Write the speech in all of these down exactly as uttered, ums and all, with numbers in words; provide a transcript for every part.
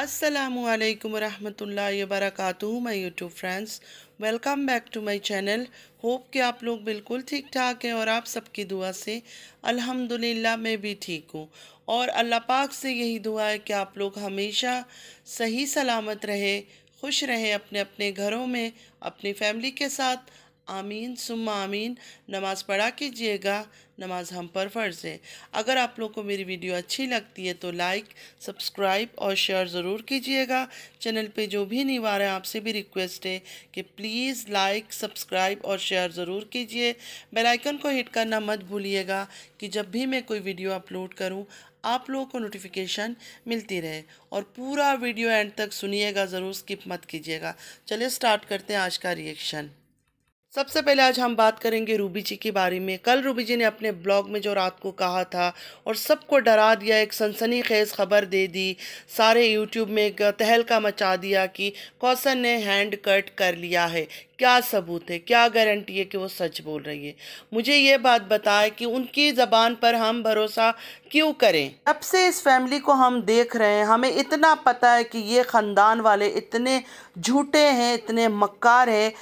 अस्सलामुअलैकुम रहमतुल्लाहि वबरकातुहू। My YouTube friends, welcome back to my channel. Hope कि आप लोग बिल्कुल ठीक ठाक हैं और आप सबकी दुआ से अल्हम्दुलिल्लाह मैं भी ठीक हूँ। और अल्लाह पाक से यही दुआ है कि आप लोग हमेशा सही सलामत रहे, खुश रहे अपने अपने घरों में, अपनी फैमिली के साथ। आमीन सुम्मा आमीन। नमाज़ पढ़ा कीजिएगा, नमाज हम पर फ़र्ज है। अगर आप लोग को मेरी वीडियो अच्छी लगती है तो लाइक, सब्सक्राइब और शेयर ज़रूर कीजिएगा। चैनल पे जो भी निवार है आपसे भी रिक्वेस्ट है कि प्लीज़ लाइक, सब्सक्राइब और शेयर ज़रूर कीजिए। बेल आइकन को हिट करना मत भूलिएगा कि जब भी मैं कोई वीडियो अपलोड करूं आप लोगों को नोटिफिकेशन मिलती रहे। और पूरा वीडियो एंड तक सुनिएगा, ज़रूर स्किप मत कीजिएगा। चलिए स्टार्ट करते हैं आज का रिएक्शन। सबसे पहले आज हम बात करेंगे रूबी जी के बारे में। कल रूबी जी ने अपने ब्लॉग में जो रात को कहा था और सबको डरा दिया, एक सनसनीखेज खबर दे दी, सारे यूट्यूब में एक तहलका मचा दिया कि कौसन ने हैंड कट कर लिया है। क्या सबूत है, क्या गारंटी है कि वो सच बोल रही है? मुझे ये बात बताए कि उनकी ज़बान पर हम भरोसा क्यों करें। अब से इस फैमिली को हम देख रहे हैं, हमें इतना पता है कि ये ख़ानदान वाले इतने झूठे हैं, इतने मक्कार हैं।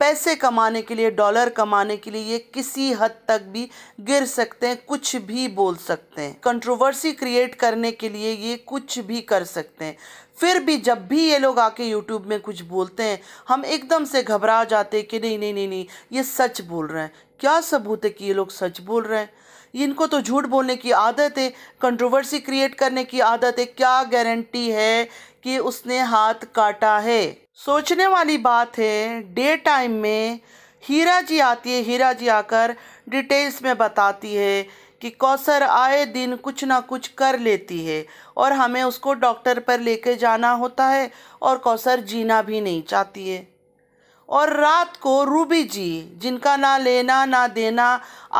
पैसे कमाने के लिए, डॉलर कमाने के लिए ये किसी हद तक भी गिर सकते हैं, कुछ भी बोल सकते हैं, कंट्रोवर्सी क्रिएट करने के लिए ये कुछ भी कर सकते हैं। फिर भी जब भी ये लोग आके यूट्यूब में कुछ बोलते हैं हम एकदम से घबरा जाते हैं कि नहीं नहीं नहीं नहीं ये सच बोल रहे हैं। क्या सबूत है कि ये लोग सच बोल रहे हैं? इनको तो झूठ बोलने की आदत है, कंट्रोवर्सी क्रिएट करने की आदत है। क्या गारंटी है कि उसने हाथ काटा है? सोचने वाली बात है। डे टाइम में हीरा जी आती है, हीरा जी आकर डिटेल्स में बताती है कि कौसर आए दिन कुछ ना कुछ कर लेती है और हमें उसको डॉक्टर पर लेके जाना होता है और कौसर जीना भी नहीं चाहती है। और रात को रूबी जी, जिनका ना लेना ना देना,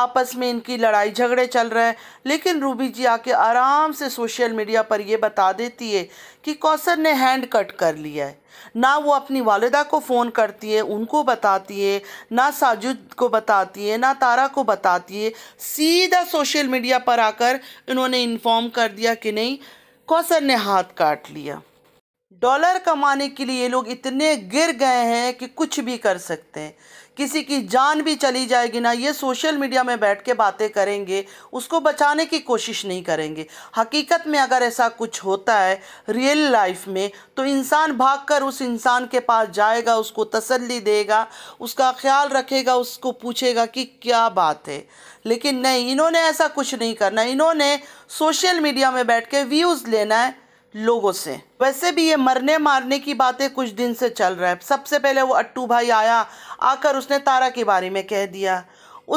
आपस में इनकी लड़ाई झगड़े चल रहे हैं, लेकिन रूबी जी आके आराम से सोशल मीडिया पर ये बता देती है कि कौसर ने हैंड कट कर लिया है। ना वो अपनी वालिदा को फ़ोन करती है, उनको बताती है, ना साजिद को बताती है, ना तारा को बताती है। सीधा सोशल मीडिया पर आकर इन्होंने इन्फॉर्म कर दिया कि नहीं, कौसर ने हाथ काट लिया। डॉलर कमाने के लिए ये लोग इतने गिर गए हैं कि कुछ भी कर सकते हैं। किसी की जान भी चली जाएगी ना, ये सोशल मीडिया में बैठ के बातें करेंगे, उसको बचाने की कोशिश नहीं करेंगे। हकीकत में अगर ऐसा कुछ होता है रियल लाइफ में तो इंसान भागकर उस इंसान के पास जाएगा, उसको तसल्ली देगा, उसका ख्याल रखेगा, उसको पूछेगा कि क्या बात है। लेकिन नहीं, इन्होंने ऐसा कुछ नहीं करना। इन्होंने सोशल मीडिया में बैठ के व्यूज़ लेना है लोगों से। वैसे भी ये मरने मारने की बातें कुछ दिन से चल रहा है। सबसे पहले वो अट्टू भाई आया, आकर उसने तारा के बारे में कह दिया।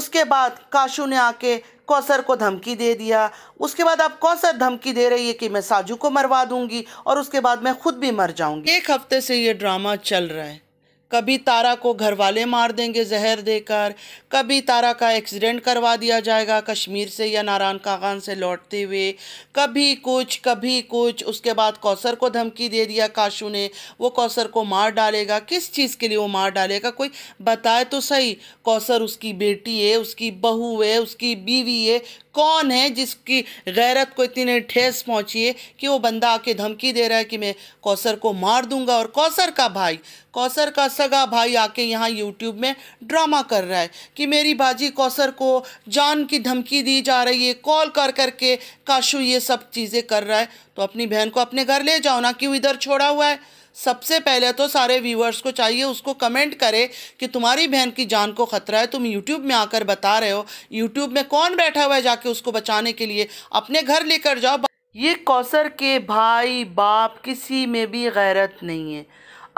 उसके बाद काशू ने आके कौसर को धमकी दे दिया। उसके बाद अब कौसर धमकी दे रही है कि मैं साजू को मरवा दूंगी और उसके बाद मैं खुद भी मर जाऊंगी। एक हफ्ते से ये ड्रामा चल रहा है। कभी तारा को घर वाले मार देंगे जहर देकर, कभी तारा का एक्सीडेंट करवा दिया जाएगा कश्मीर से या नारायण कागान से लौटते हुए, कभी कुछ कभी कुछ। उसके बाद कौसर को धमकी दे दिया काशू ने, वो कौसर को मार डालेगा। किस चीज़ के लिए वो मार डालेगा, कोई बताए तो सही। कौसर उसकी बेटी है, उसकी बहू है, उसकी बीवी है। कौन है जिसकी गैरत को इतनी ठेस पहुंची है कि वो बंदा आके धमकी दे रहा है कि मैं कौसर को मार दूंगा और कौसर का भाई, कौसर का सगा भाई आके यहाँ यूट्यूब में ड्रामा कर रहा है कि मेरी बाजी कौसर को जान की धमकी दी जा रही है, कॉल कर करके काशू ये सब चीज़ें कर रहा है। तो अपनी बहन को अपने घर ले जाओ ना, क्यों इधर छोड़ा हुआ है? सबसे पहले तो सारे व्यूअर्स को चाहिए उसको कमेंट करे कि तुम्हारी बहन की जान को ख़तरा है, तुम यूट्यूब में आकर बता रहे हो। यूट्यूब में कौन बैठा हुआ है जाके उसको बचाने के लिए? अपने घर लेकर जाओ। ये कौसर के भाई बाप किसी में भी गैरत नहीं है।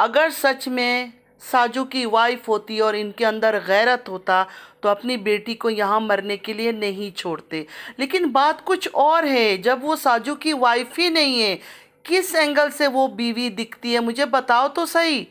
अगर सच में साजू की वाइफ होती और इनके अंदर गैरत होता तो अपनी बेटी को यहाँ मरने के लिए नहीं छोड़ते। लेकिन बात कुछ और है, जब वो साजू की वाइफ ही नहीं है किस एंगल से वो बीवी दिखती है, मुझे बताओ तो सही।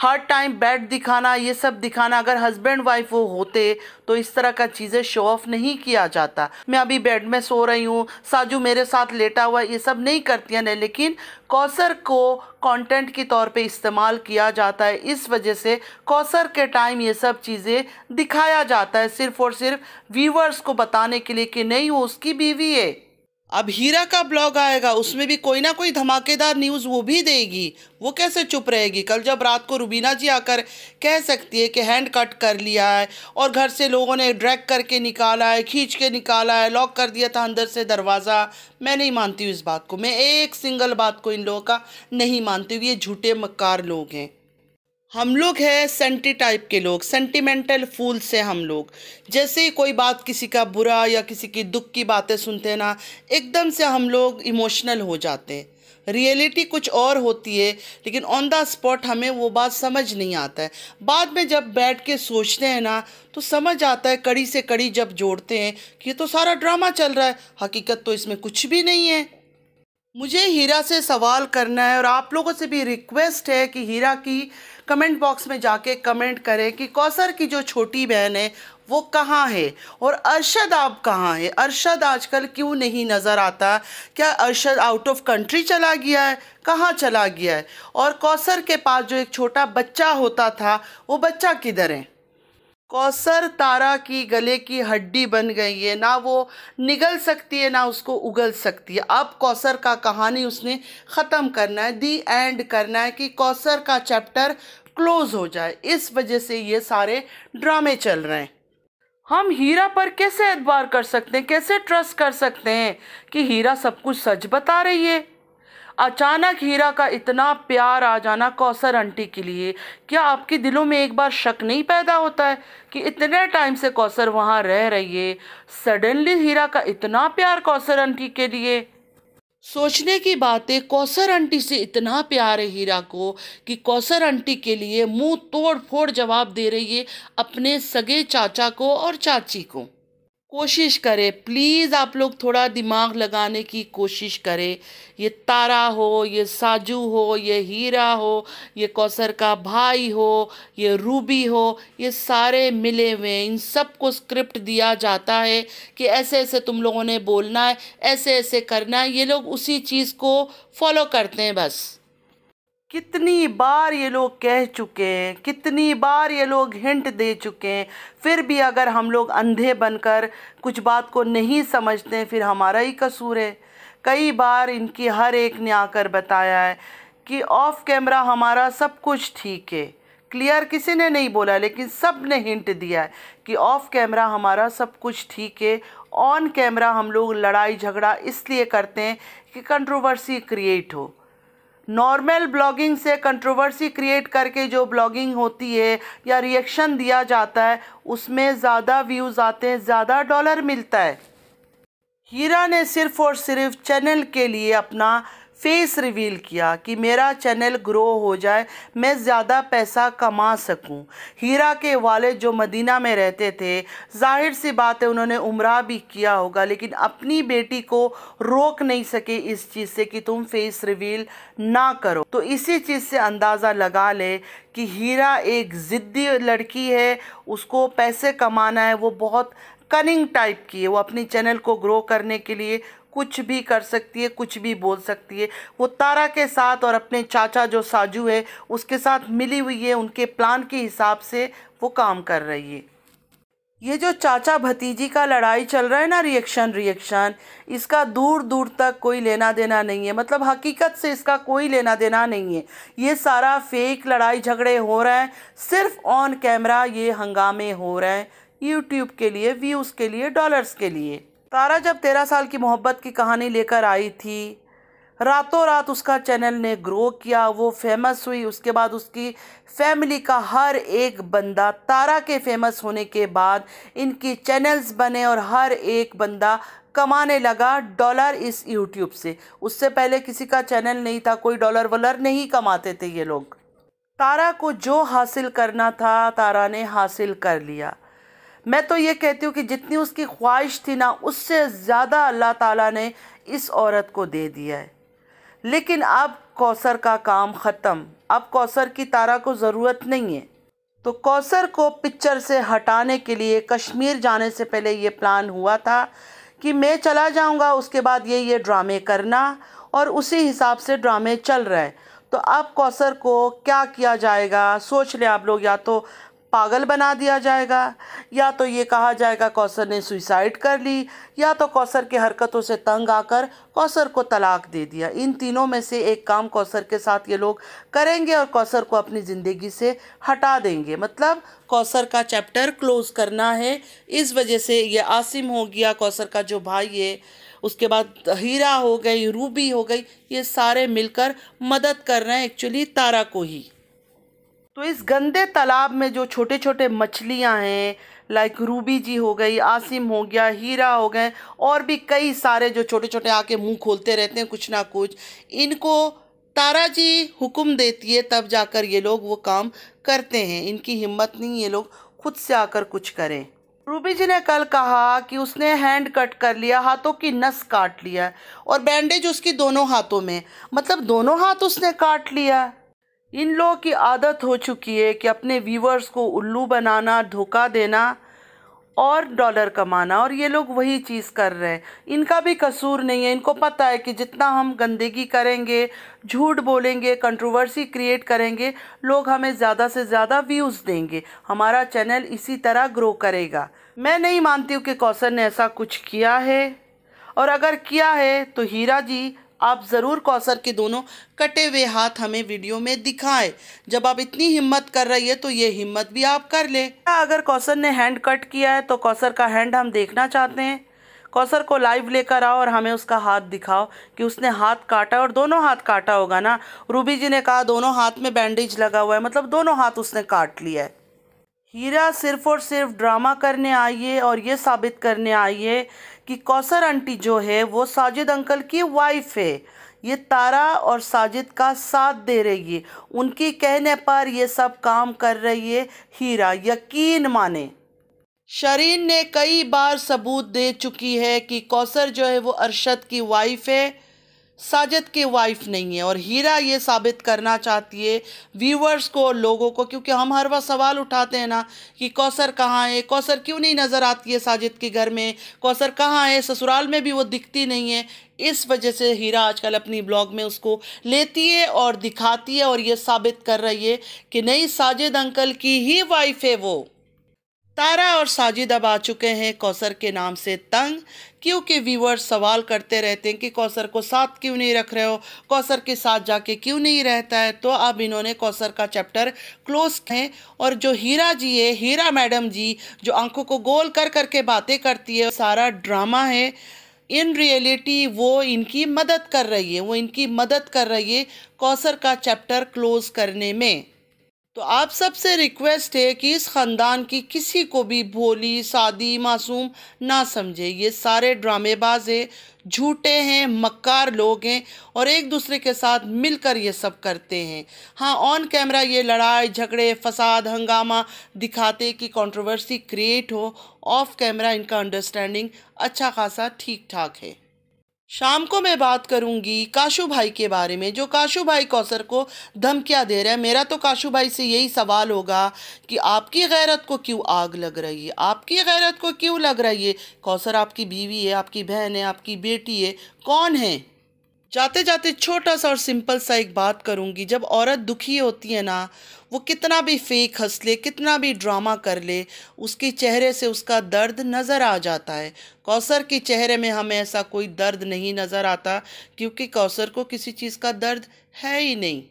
हर टाइम बैट दिखाना, ये सब दिखाना, अगर हस्बैंड वाइफ वो होते तो इस तरह का चीज़ें शो ऑफ नहीं किया जाता। मैं अभी बेड में सो रही हूँ, साजू मेरे साथ लेटा हुआ, ये सब नहीं करती है। लेकिन कौसर को कंटेंट के तौर पे इस्तेमाल किया जाता है, इस वजह से कौसर के टाइम ये सब चीज़ें दिखाया जाता है सिर्फ़ और सिर्फ व्यूवर्स को बताने के लिए कि नहीं वो उसकी बीवी है। अब हीरा का ब्लॉग आएगा, उसमें भी कोई ना कोई धमाकेदार न्यूज़ वो भी देगी, वो कैसे चुप रहेगी। कल जब रात को रुबीना जी आकर कह सकती है कि हैंड कट कर लिया है और घर से लोगों ने ड्रैग करके निकाला है, खींच के निकाला है, लॉक कर दिया था अंदर से दरवाज़ा, मैं नहीं मानती हूँ इस बात को। मैं एक सिंगल बात को इन लोगों का नहीं मानती हूँ। ये झूठे मक्कार लोग हैं। हम लोग हैं सेंटी टाइप के लोग, सेंटिमेंटल फूल से हम लोग। जैसे ही कोई बात किसी का बुरा या किसी की दुख की बातें सुनते हैं ना, एकदम से हम लोग इमोशनल हो जाते हैं। रियलिटी कुछ और होती है, लेकिन ऑन द स्पॉट हमें वो बात समझ नहीं आता है। बाद में जब बैठ के सोचते हैं ना तो समझ आता है, कड़ी से कड़ी जब जोड़ते हैं कि ये तो सारा ड्रामा चल रहा है, हकीकत तो इसमें कुछ भी नहीं है। मुझे हीरा से सवाल करना है और आप लोगों से भी रिक्वेस्ट है कि हीरा की कमेंट बॉक्स में जाके कमेंट करें कि कौसर की जो छोटी बहन है वो कहाँ है और अरशद आप कहाँ है। अरशद आजकल क्यों नहीं नज़र आता? क्या अरशद आउट ऑफ कंट्री चला गया है? कहाँ चला गया है? और कौसर के पास जो एक छोटा बच्चा होता था, वो बच्चा किधर है? कौसर तारा की गले की हड्डी बन गई है, ना वो निगल सकती है ना उसको उगल सकती है। अब कौसर का कहानी उसने ख़त्म करना है, दी एंड करना है कि कौसर का चैप्टर क्लोज हो जाए। इस वजह से ये सारे ड्रामे चल रहे हैं। हम हीरा पर कैसे एतबार कर सकते हैं, कैसे ट्रस्ट कर सकते हैं कि हीरा सब कुछ सच बता रही है? अचानक हीरा का इतना प्यार आ जाना कौसर आंटी के लिए, क्या आपके दिलों में एक बार शक नहीं पैदा होता है कि इतने टाइम से कौसर वहाँ रह रही है, सडनली हीरा का इतना प्यार कौसर आंटी के लिए? सोचने की बात है। कौसर आंटी से इतना प्यार है हीरा को कि कौसर आंटी के लिए मुंह तोड़ फोड़ जवाब दे रही है अपने सगे चाचा को और चाची को। कोशिश करें प्लीज़, आप लोग थोड़ा दिमाग लगाने की कोशिश करें। ये तारा हो, ये साजू हो, ये हीरा हो, ये कौसर का भाई हो, ये रूबी हो, ये सारे मिले हुए, इन सब को स्क्रिप्ट दिया जाता है कि ऐसे ऐसे तुम लोगों ने बोलना है, ऐसे ऐसे करना है। ये लोग उसी चीज़ को फॉलो करते हैं बस। कितनी बार ये लोग कह चुके हैं, कितनी बार ये लोग हिंट दे चुके हैं, फिर भी अगर हम लोग अंधे बनकर कुछ बात को नहीं समझते फिर हमारा ही कसूर है। कई बार इनकी हर एक ने आकर बताया है कि ऑफ कैमरा हमारा सब कुछ ठीक है। क्लियर किसी ने नहीं बोला, लेकिन सब ने हिंट दिया है कि ऑफ कैमरा हमारा सब कुछ ठीक है, ऑन कैमरा हम लोग लड़ाई झगड़ा इसलिए करते हैं कि कंट्रोवर्सी क्रिएट हो। नॉर्मल ब्लॉगिंग से कंट्रोवर्सी क्रिएट करके जो ब्लॉगिंग होती है या रिएक्शन दिया जाता है, उसमें ज़्यादा व्यूज़ आते हैं, ज़्यादा डॉलर मिलता है। हीरा ने सिर्फ़ और सिर्फ चैनल के लिए अपना फेस रिवील किया कि मेरा चैनल ग्रो हो जाए, मैं ज़्यादा पैसा कमा सकूं। हीरा के वाले जो मदीना में रहते थे, जाहिर सी बात है उन्होंने उम्रा भी किया होगा, लेकिन अपनी बेटी को रोक नहीं सके इस चीज़ से कि तुम फेस रिवील ना करो। तो इसी चीज़ से अंदाज़ा लगा ले कि हीरा एक ज़िद्दी लड़की है, उसको पैसे कमाना है, वो बहुत कनिंग टाइप की है। वो अपनी चैनल को ग्रो करने के लिए कुछ भी कर सकती है, कुछ भी बोल सकती है। वो तारा के साथ और अपने चाचा जो साजू है उसके साथ मिली हुई है, उनके प्लान के हिसाब से वो काम कर रही है। ये जो चाचा भतीजी का लड़ाई चल रहा है ना, रिएक्शन रिएक्शन, इसका दूर दूर तक कोई लेना देना नहीं है, मतलब हकीकत से इसका कोई लेना देना नहीं है। ये सारा फेक लड़ाई झगड़े हो रहे हैं, सिर्फ ऑन कैमरा ये हंगामे हो रहे हैं यूट्यूब के लिए, व्यूज़ के लिए, डॉलर्स के लिए। तारा जब तेरह साल की मोहब्बत की कहानी लेकर आई थी, रातों रात उसका चैनल ने ग्रो किया, वो फेमस हुई। उसके बाद उसकी फैमिली का हर एक बंदा, तारा के फेमस होने के बाद इनकी चैनल्स बने और हर एक बंदा कमाने लगा डॉलर इस यूट्यूब से। उससे पहले किसी का चैनल नहीं था, कोई डॉलर वॉलर नहीं कमाते थे ये लोग। तारा को जो हासिल करना था तारा ने हासिल कर लिया। मैं तो ये कहती हूँ कि जितनी उसकी ख्वाहिश थी ना, उससे ज़्यादा अल्लाह ताला ने इस औरत को दे दिया है। लेकिन अब कौसर का काम ख़त्म, अब कौसर की तारा को ज़रूरत नहीं है। तो कौसर को पिक्चर से हटाने के लिए कश्मीर जाने से पहले ये प्लान हुआ था कि मैं चला जाऊँगा, उसके बाद ये ये ड्रामे करना, और उसी हिसाब से ड्रामे चल रहे हैं। तो अब कौसर को क्या किया जाएगा सोच लें आप लोग। या तो पागल बना दिया जाएगा, या तो ये कहा जाएगा कौसर ने सुसाइड कर ली, या तो कौसर की हरकतों से तंग आकर कौसर को तलाक दे दिया। इन तीनों में से एक काम कौसर के साथ ये लोग करेंगे और कौसर को अपनी ज़िंदगी से हटा देंगे। मतलब कौसर का चैप्टर क्लोज़ करना है। इस वजह से ये आसिम हो गया, कौसर का जो भाई है, उसके बाद हीरा हो गई, रूबी हो गई, ये सारे मिलकर मदद कर रहे हैं एक्चुअली तारा को ही। तो इस गंदे तालाब में जो छोटे छोटे मछलियां हैं, लाइक रूबी जी हो गई, आसिम हो गया, हीरा हो गए, और भी कई सारे जो छोटे छोटे आके मुंह खोलते रहते हैं कुछ ना कुछ, इनको तारा जी हुक्म देती है, तब जाकर ये लोग वो काम करते हैं। इनकी हिम्मत नहीं ये लोग खुद से आकर कुछ करें। रूबी जी ने कल कहा कि उसने हैंड कट कर लिया, हाथों की नस काट लिया, और बैंडेज उसकी दोनों हाथों में, मतलब दोनों हाथ उसने काट लिया। इन लोगों की आदत हो चुकी है कि अपने व्यूवर्स को उल्लू बनाना, धोखा देना और डॉलर कमाना, और ये लोग वही चीज़ कर रहे हैं। इनका भी कसूर नहीं है, इनको पता है कि जितना हम गंदगी करेंगे, झूठ बोलेंगे, कंट्रोवर्सी क्रिएट करेंगे, लोग हमें ज़्यादा से ज़्यादा व्यूज़ देंगे, हमारा चैनल इसी तरह ग्रो करेगा। मैं नहीं मानती हूँ कि कौसर ने ऐसा कुछ किया है, और अगर किया है तो हीरा जी आप ज़रूर कौसर के दोनों कटे हुए हाथ हमें वीडियो में दिखाएं। जब आप इतनी हिम्मत कर रही है तो ये हिम्मत भी आप कर ले। अगर कौसर ने हैंड कट किया है तो कौसर का हैंड हम देखना चाहते हैं। कौसर को लाइव लेकर आओ और हमें उसका हाथ दिखाओ कि उसने हाथ काटा, और दोनों हाथ काटा होगा ना। रूबी जी ने कहा दोनों हाथ में बैंडेज लगा हुआ है, मतलब दोनों हाथ उसने काट लिया है। हीरा सिर्फ़ और सिर्फ ड्रामा करने आई है और ये साबित करने आई है कि कौसर आंटी जो है वो साजिद अंकल की वाइफ है। ये तारा और साजिद का साथ दे रही है, उनके कहने पर ये सब काम कर रही है हीरा। यकीन माने, शरीन ने कई बार सबूत दे चुकी है कि कौसर जो है वो अरशद की वाइफ है, साजिद की वाइफ नहीं है। और हीरा ये साबित करना चाहती है व्यूवर्स को, लोगों को, क्योंकि हम हर वक्त सवाल उठाते हैं ना कि कौसर कहाँ है, कौसर क्यों नहीं नज़र आती है साजिद के घर में, कौसर कहाँ है, ससुराल में भी वो दिखती नहीं है। इस वजह से हीरा आजकल अपनी ब्लॉग में उसको लेती है और दिखाती है, और ये साबित कर रही है कि नहीं, साजिद अंकल की ही वाइफ है वो। तारा और साजिद अब आ चुके हैं कौसर के नाम से तंग, क्योंकि व्यूअर्स सवाल करते रहते हैं कि कौसर को साथ क्यों नहीं रख रहे हो, कौसर के साथ जाके क्यों नहीं रहता है। तो अब इन्होंने कौसर का चैप्टर क्लोज है, और जो हीरा जी है, हीरा मैडम जी जो आंखों को गोल कर करके बातें करती है, सारा ड्रामा है, इन रियलिटी वो इनकी मदद कर रही है, वो इनकी मदद कर रही है कौसर का चैप्टर क्लोज़ करने में। तो आप सबसे रिक्वेस्ट है कि इस ख़ानदान की किसी को भी भोली, सादी, मासूम ना समझे। ये सारे ड्रामेबाज हैं, झूठे हैं, मक्कार लोग हैं, और एक दूसरे के साथ मिलकर ये सब करते हैं। हाँ, ऑन कैमरा ये लड़ाई, झगड़े, फसाद, हंगामा दिखाते कि कंट्रोवर्सी क्रिएट हो, ऑफ कैमरा इनका अंडरस्टैंडिंग अच्छा खासा ठीक ठाक है। शाम को मैं बात करूंगी काशू भाई के बारे में, जो काशू भाई कौसर को धमकियां दे रहा है। मेरा तो काशू भाई से यही सवाल होगा कि आपकी गैरत को क्यों आग लग रही है, आपकी गैरत को क्यों लग रही है? कौसर आपकी बीवी है, आपकी बहन है, आपकी बेटी है, कौन है? जाते जाते छोटा सा और सिंपल सा एक बात करूंगी, जब औरत दुखी होती है ना, वो कितना भी फेक हंस ले, कितना भी ड्रामा कर ले, उसके चेहरे से उसका दर्द नज़र आ जाता है। कौसर के चेहरे में हमें ऐसा कोई दर्द नहीं नज़र आता, क्योंकि कौसर को किसी चीज़ का दर्द है ही नहीं।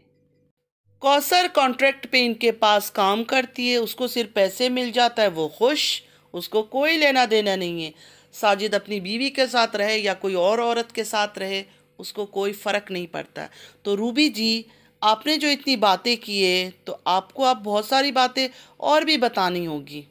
कौसर कॉन्ट्रैक्ट पे इनके पास काम करती है, उसको सिर्फ पैसे मिल जाता है, वो खुश, उसको कोई लेना देना नहीं है। साजिद अपनी बीवी के साथ रहे या कोई और औरत के साथ रहे, उसको कोई फ़र्क नहीं पड़ता। तो रूबी जी, आपने जो इतनी बातें की है, तो आपको आप बहुत सारी बातें और भी बतानी होगी।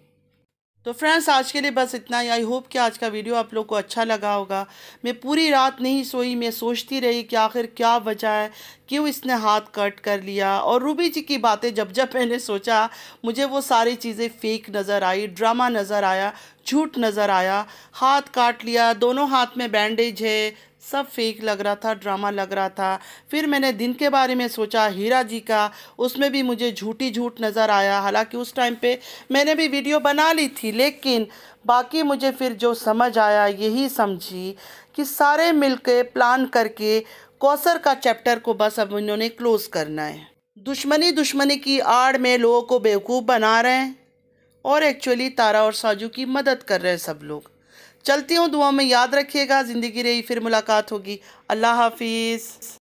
तो फ्रेंड्स, आज के लिए बस इतना ही। आई होप कि आज का वीडियो आप लोग को अच्छा लगा होगा। मैं पूरी रात नहीं सोई, मैं सोचती रही कि आखिर क्या वजह है, क्यों इसने हाथ कट कर लिया। और रूबी जी की बातें जब जब मैंने सोचा, मुझे वो सारी चीज़ें फेक नज़र आई, ड्रामा नज़र आया, झूठ नज़र आया। हाथ काट लिया, दोनों हाथ में बैंडेज है, सब फेक लग रहा था, ड्रामा लग रहा था। फिर मैंने दिन के बारे में सोचा हीरा जी का, उसमें भी मुझे झूठी झूठ नज़र आया। हालांकि उस टाइम पे मैंने भी वीडियो बना ली थी, लेकिन बाकी मुझे फिर जो समझ आया यही समझी कि सारे मिलके प्लान करके कौसर का चैप्टर को बस अब इन्होंने क्लोज़ करना है। दुश्मनी दुश्मनी की आड़ में लोगों को बेवकूफ़ बना रहे हैं, और एक्चुअली तारा और साजू की मदद कर रहे हैं सब लोग। चलती हूँ, दुआ में याद रखिएगा। ज़िंदगी रही, फिर मुलाकात होगी। अल्लाह हाफिज़।